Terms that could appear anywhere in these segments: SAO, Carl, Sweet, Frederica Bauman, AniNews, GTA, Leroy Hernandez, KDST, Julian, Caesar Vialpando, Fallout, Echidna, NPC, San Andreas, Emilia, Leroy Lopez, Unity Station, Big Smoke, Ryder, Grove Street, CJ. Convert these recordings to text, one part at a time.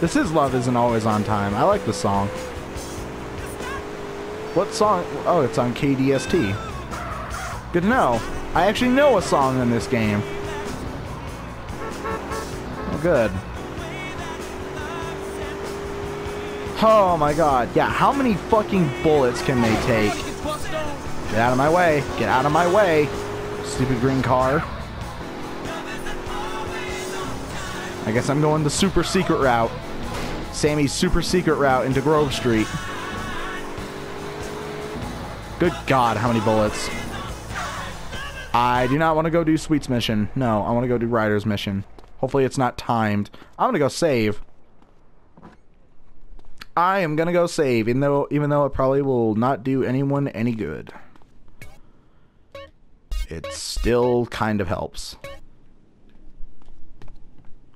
This Is Love isn't always on time. I like the song. What song? Oh, it's on KDST. Good to know. I actually know a song in this game. Oh, good. Oh my god. Yeah, how many fucking bullets can they take? Get out of my way. Get out of my way. Stupid green car. I guess I'm going the super secret route. Sammy's super secret route into Grove Street. Good god, how many bullets. I do not want to go do Sweet's mission. No, I want to go do Ryder's mission. Hopefully it's not timed. I'm gonna go save. I am gonna go save, even though it probably will not do anyone any good. It still kind of helps.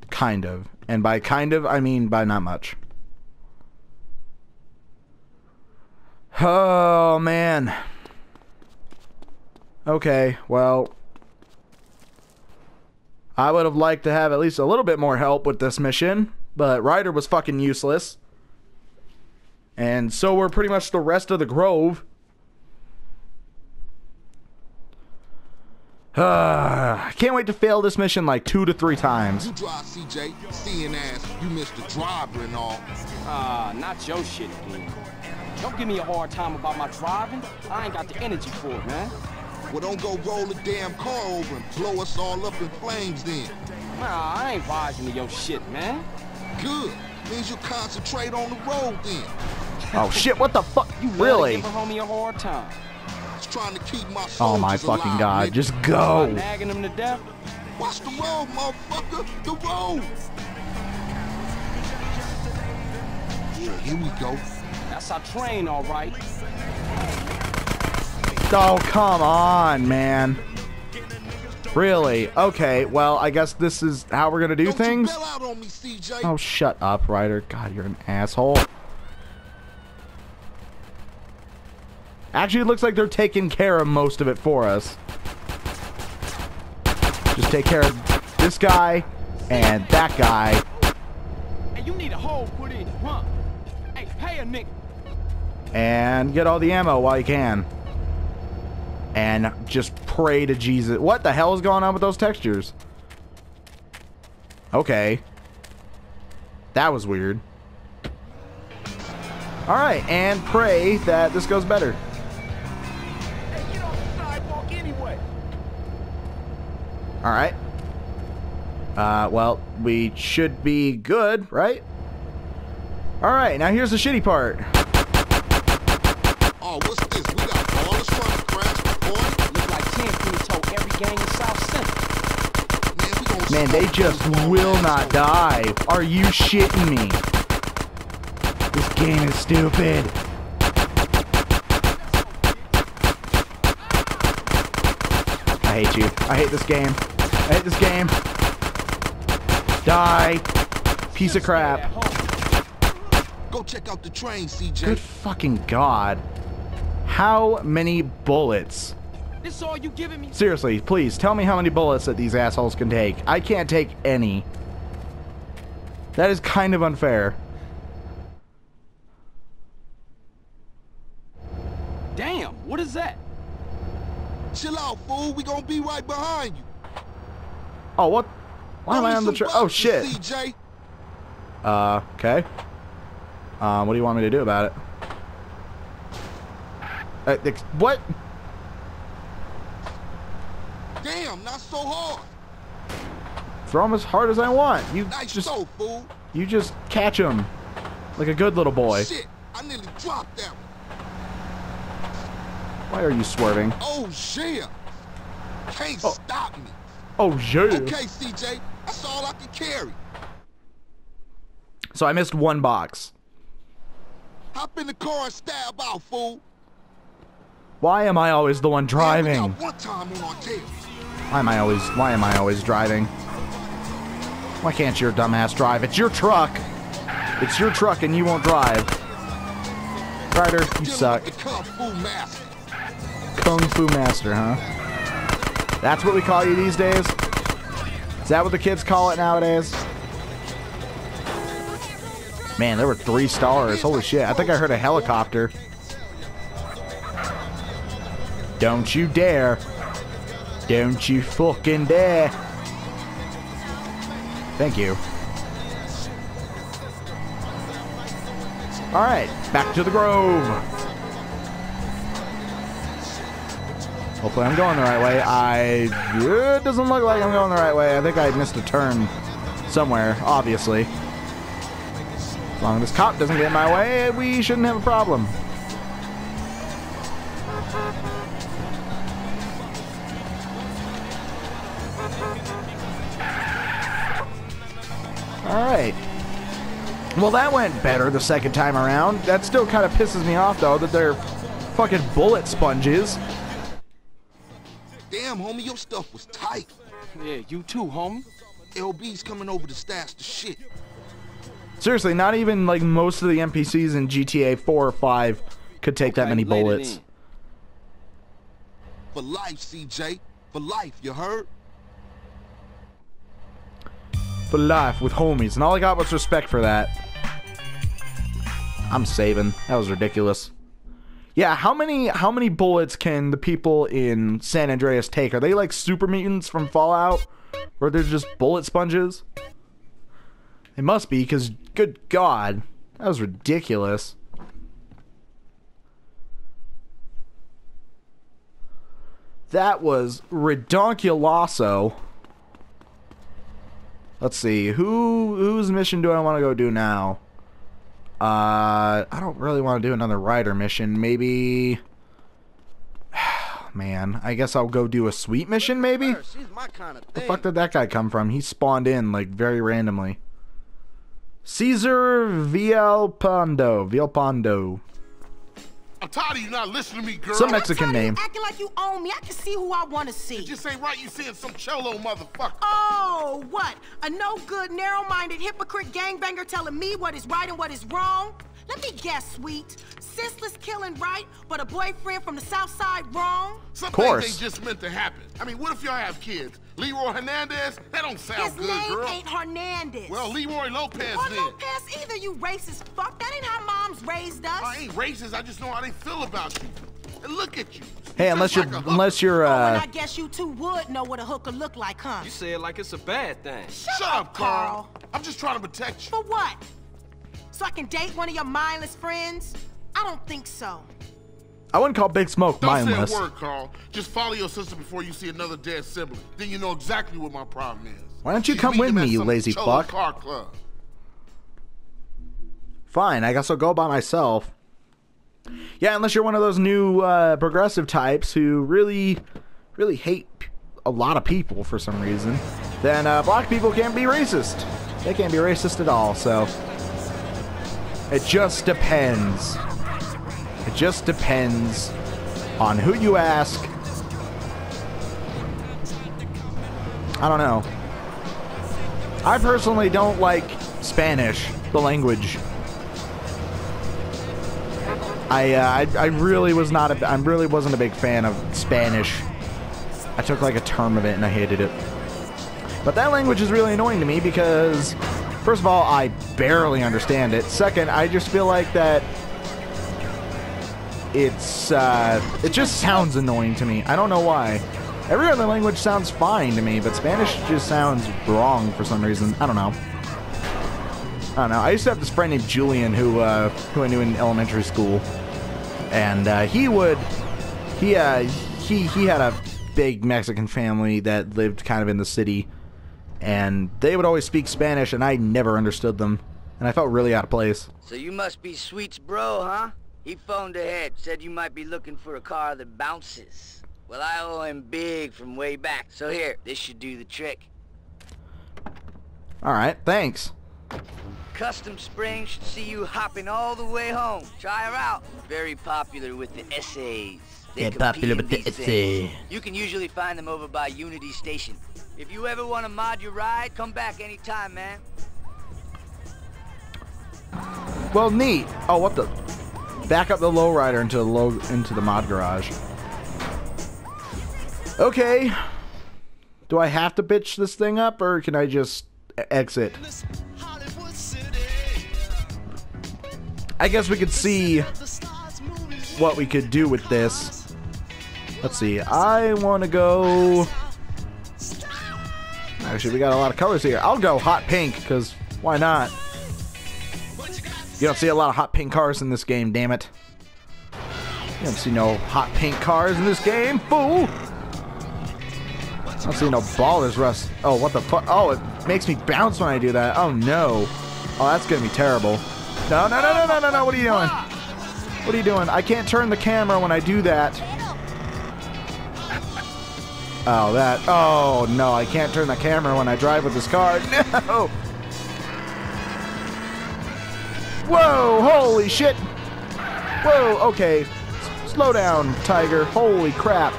Kind of. And by kind of, I mean by not much. Oh, man. Okay, well, I would have liked to have at least a little bit more help with this mission, but Ryder was fucking useless. And so were pretty much the rest of the Grove. I can't wait to fail this mission like 2 to 3 times. You drive, CJ, seeing ass, you missed the driver and all. Not your shit, dude. Don't give me a hard time about my driving. I ain't got the energy for it, man. Well, don't go roll the damn car over and blow us all up in flames then. Nah, I ain't rising to your shit, man. Good. Means you concentrate on the road then. Oh shit, what the fuck? You really? Give a homie a hard time. Trying to keep my soldiers alive. Oh my fucking god, just go. Nagging them to death. Watch the road, motherfucker. The road. Yeah, here we go. That's our train, all right. Oh, come on, man. Really? Okay, well, I guess this is how we're gonna do things. Don't you bail out on me, CJ. Oh, shut up, Ryder. God, you're an asshole. Actually, it looks like they're taking care of most of it for us. Just take care of this guy and that guy. Hey, you need a hole put in, huh? Hey, pay a nigga. And get all the ammo while you can. And just pray to Jesus. What the hell is going on with those textures? Okay. That was weird. Alright, and pray that this goes better. Hey, get on the sidewalk anyway. Alright. Well, we should be good, right? Alright, now here's the shitty part. Oh, what's this? We got all the trucks crashed before. Look like Tampa told every gang in South Central. Man, we gonna they just will not die. Are you shitting me? This game is stupid. I hate you. I hate this game. I hate this game. Die. Piece of crap. Go check out the train, CJ. Good fucking god. How many bullets? This all you giving me? Seriously, please tell me how many bullets that these assholes can take. I can't take any. That is kind of unfair. Damn, what is that? Chill out, fool. We gonna be right behind you. Oh, what? Why am I on the train? Oh, shit. CJ. Okay. What do you want me to do about it? What? Damn, not so hard. Throw him as hard as I want. You nice just, so, fool. You just catch him like a good little boy. Shit, I nearly dropped that one. Why are you swerving? Oh shit! Can't stop me. Oh shit! Okay, CJ, that's all I can carry. So I missed one box. Hop in the car and stab out, fool. Why am I always the one driving? Yeah, we got one time on our tail. Why am I always driving? Why can't your dumbass drive? It's your truck. It's your truck, and you won't drive. Ryder, you suck. Kung Fu Master, huh? That's what we call you these days? Is that what the kids call it nowadays? Man, there were 3 stars. Holy shit. I think I heard a helicopter. Don't you dare. Don't you fucking dare. Thank you. Alright, back to the Grove. Hopefully I'm going the right way. It doesn't look like I'm going the right way. I think I missed a turn somewhere, obviously. As long as this cop doesn't get in my way, we shouldn't have a problem. Alright. Well, that went better the second time around. That still kind of pisses me off, though, that they're fucking bullet sponges. Damn, homie, your stuff was tight. Yeah, you too, homie. LB's coming over to stash the shit. Seriously, not even, like, most of the NPCs in GTA 4 or 5 could take that many bullets. For life, CJ. For life, you heard? For life with homies, and all I got was respect for that. I'm saving. That was ridiculous. Yeah, how many bullets can the people in San Andreas take? Are they like super mutants from Fallout, or they're just bullet sponges? They must be, because good God, that was ridiculous. That was redonkuloso. Let's see, whose mission do I want to go do now? I don't really want to do another Ryder mission. Maybe... Man, I guess I'll go do a Sweet mission, maybe? Where the fuck did that guy come from? He spawned in, like, very randomly. Caesar Vialpando. I'm tired of you not listening to me, girl. Some Mexican name. Acting like you own me. I can see who I want to see. It just ain't right you seeing some cholo motherfucker. Oh, what? A no-good, narrow-minded hypocrite gangbanger telling me what is right and what is wrong? Let me guess, Sweet. Senseless killing right, but a boyfriend from the south side wrong? Of course. Something ain't just meant to happen. I mean, what if y'all have kids? Leroy Hernandez? That don't sound good, girl. His name ain't Hernandez. Well, Leroy Lopez then. Or Lopez either, you racist fuck. That ain't how moms raised us. I ain't racist. I just know how they feel about you. And look at you. Hey, unless you're and I guess you two would know what a hooker look like, huh? You say it like it's a bad thing. Shut up, Carl. I'm just trying to protect you. For what? So I can date one of your mindless friends? I don't think so. I wouldn't call Big Smoke mindless. Don't say a word, Carl. Just follow your sister before you see another dead sibling. Then you know exactly what my problem is. Why don't you come with me, you lazy fuck? Car club. Fine, I guess I'll go by myself. Yeah, unless you're one of those new progressive types who really, really hate a lot of people for some reason, then black people can't be racist. They can't be racist at all, so... It just depends. It just depends on who you ask. I don't know. I personally don't like Spanish, the language. I really wasn't a big fan of Spanish. I took like a term of it and I hated it. But that language is really annoying to me because, first of all, I barely understand it. Second, I just feel like that it just sounds annoying to me. I don't know why. Every other language sounds fine to me, but Spanish just sounds wrong for some reason. I don't know. I don't know. I used to have this friend named Julian who I knew in elementary school, and he had a big Mexican family that lived kind of in the city, and they would always speak Spanish, and I never understood them, and I felt really out of place. So you must be Sweet's bro, huh? He phoned ahead, said you might be looking for a car that bounces. Well, I owe him big from way back, so here, this should do the trick. Alright, thanks. Custom Spring should see you hopping all the way home. Try her out. Very popular with the essays. They're popular with the essays. You can usually find them over by Unity Station. If you ever want to mod your ride, come back anytime, man. Well, neat. Oh, what the... Back up the lowrider into the mod garage. Okay. Do I have to bitch this thing up, or can I just exit? I guess we could see what we could do with this. Let's see. I want to go... Actually, we got a lot of colors here. I'll go hot pink, because why not? You don't see a lot of hot pink cars in this game, damn it. You don't see no hot pink cars in this game, fool! I don't see no ballers, Russ. Oh, what the fuck? Oh, it makes me bounce when I do that. Oh, no. Oh, that's gonna be terrible. No, no, no, no, no, no, no. What are you doing? What are you doing? I can't turn the camera when I do that. Oh, that. Oh, no. I can't turn the camera when I drive with this car. No! Whoa! Holy shit! Whoa! Okay. Slow down, Tiger. Holy crap.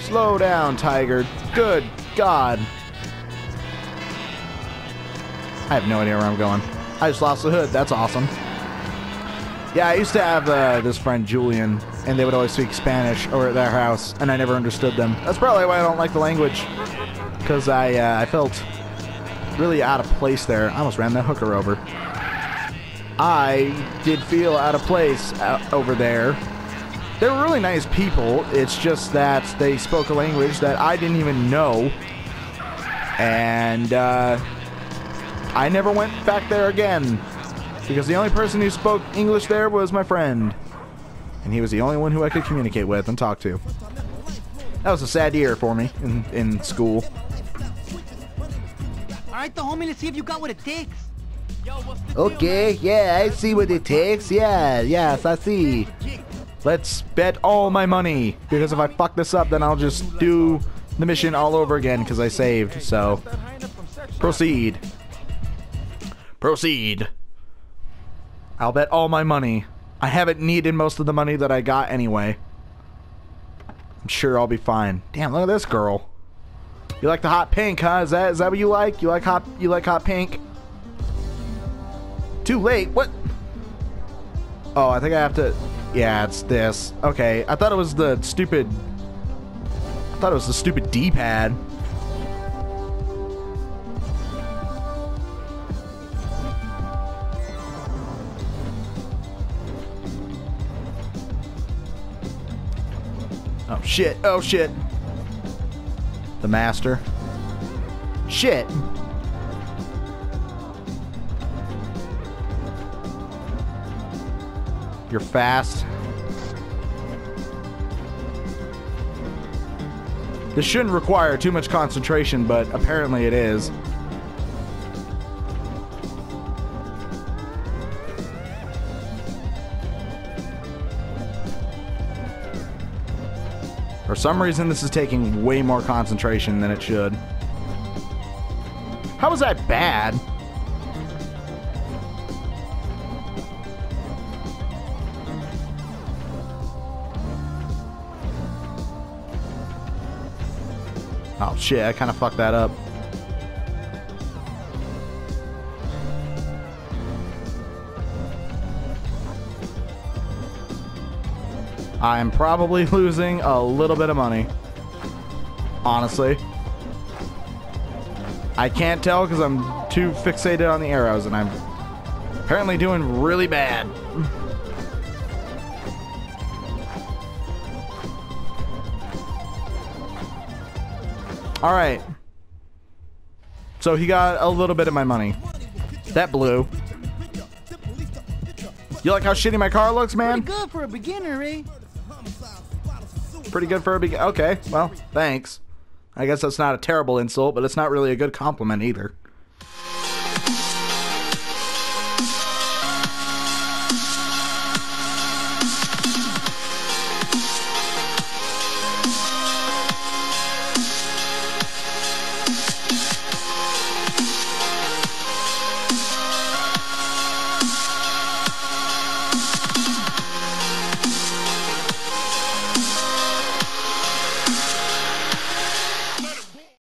Slow down, Tiger. Good God. I have no idea where I'm going. I just lost the hood. That's awesome. Yeah, I used to have this friend, Julian, and they would always speak Spanish over at their house, and I never understood them. That's probably why I don't like the language, because I felt really out of place there. I almost ran that hooker over. I did feel out of place over there. They were really nice people, it's just that they spoke a language that I didn't even know, and I never went back there again, because the only person who spoke English there was my friend, and he was the only one who I could communicate with and talk to. That was a sad year for me in school. Alright, the homie, let's see if you got what it takes. Okay, yeah, I see what it takes, yeah, yes, I see. Let's bet all my money, because if I fuck this up, then I'll just do the mission all over again, because I saved, so... Proceed. Proceed. I'll bet all my money. I haven't needed most of the money that I got anyway. I'm sure I'll be fine. Damn, look at this girl. You like the hot pink, huh? Is that what you like? You like hot pink? Too late, what? Oh, I think I have to... Yeah, it's this. Okay, I thought it was the stupid... I thought it was the stupid D-pad. Oh, shit. Oh, shit. The master. Shit. You're fast. This shouldn't require too much concentration, but apparently it is. For some reason, this is taking way more concentration than it should. How is that bad? Oh shit, I kind of fucked that up. I'm probably losing a little bit of money. Honestly. I can't tell because I'm too fixated on the arrows and I'm apparently doing really bad. Alright. So he got a little bit of my money. That blew. You like how shitty my car looks, man? Pretty good for a beginner, eh? Pretty good for a beginner. Okay, well, thanks. I guess that's not a terrible insult, but it's not really a good compliment either.